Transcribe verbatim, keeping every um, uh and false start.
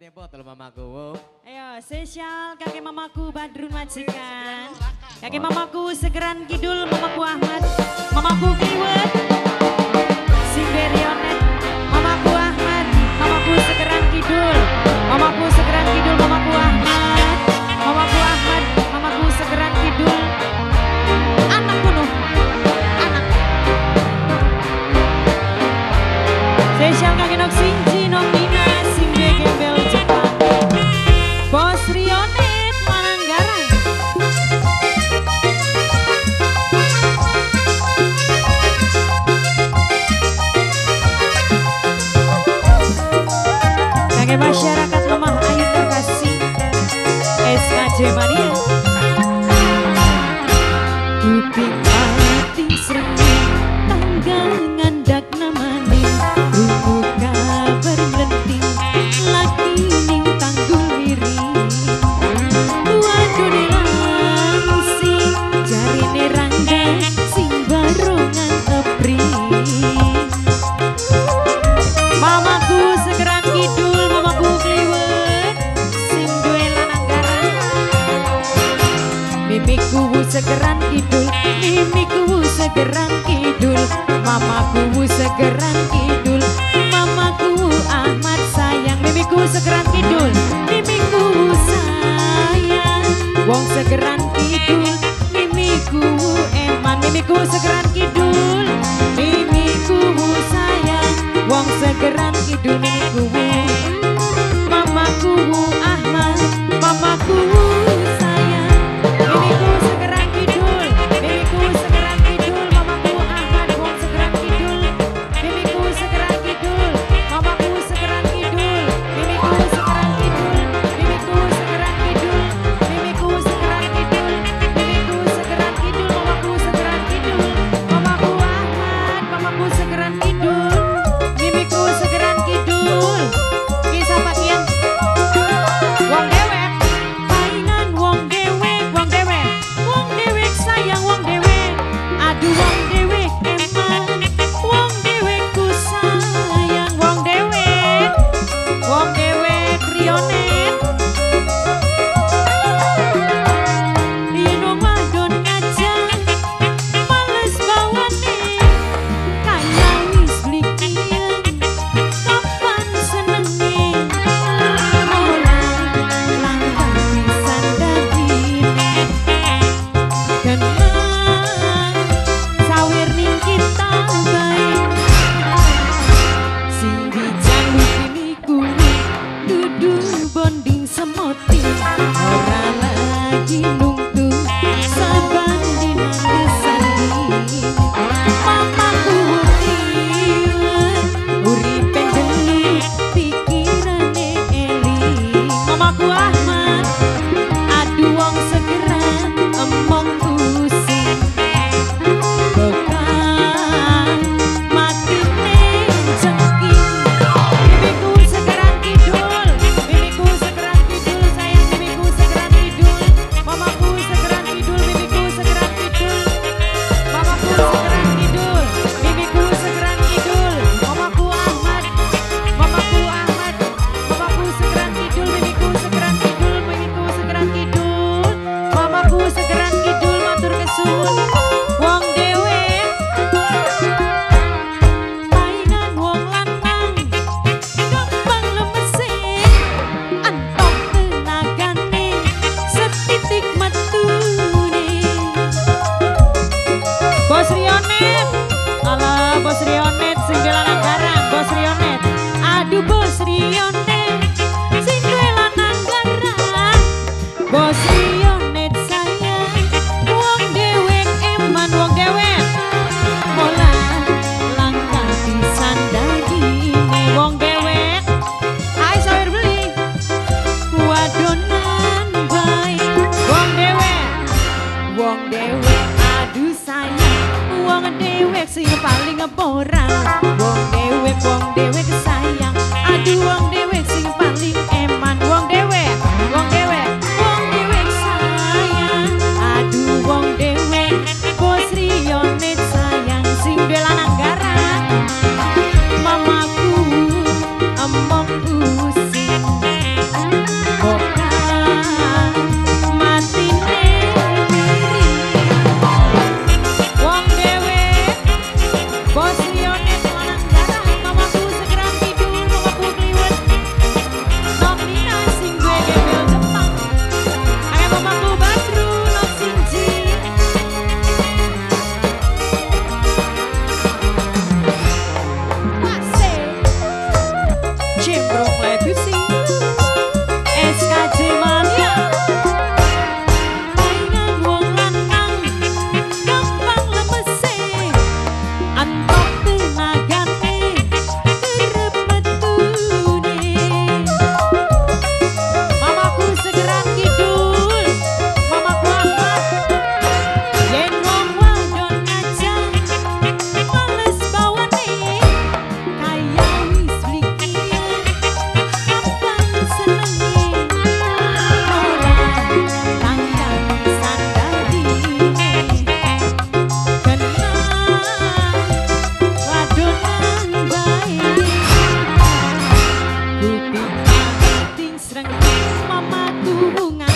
tempo telu mamaku. Ayo spesial kakek mamaku Badrun Majikan. Kakek mamaku Segeran Kidul, mamaku Ahmad, mamaku Kiwet, Siberionet, mamaku Ahmad, mamaku Segeran Kidul, mamaku Segeran Kidul, mamaku Ahmad, mamaku Ahmad, mamaku Segeran Kidul. Anak bunuh, anak. Spesial kakek Noksi. Masyarakat lemah ayu terkasih S K J Maria kuping hati serta tangga ngandak namani rumput kabar melenting laki ning tanggung miri waduh nerangsi jari nerangga sing barongan tepri mamaku Segeran Kidul mimiku Segeran Kidul, mimiku Segeran Kidul, mamaku Segeran Kidul, mamaku amat sayang. Mimiku Segeran Kidul, mimiku sayang. Wong Segeran Kidul, mimiku eman. Mimiku Segeran Kidul, mimiku sayang. Wong Segeran Kidul, mimiku mamaku Ahmad, mamaku. Mimiku Ting sreng mamaku.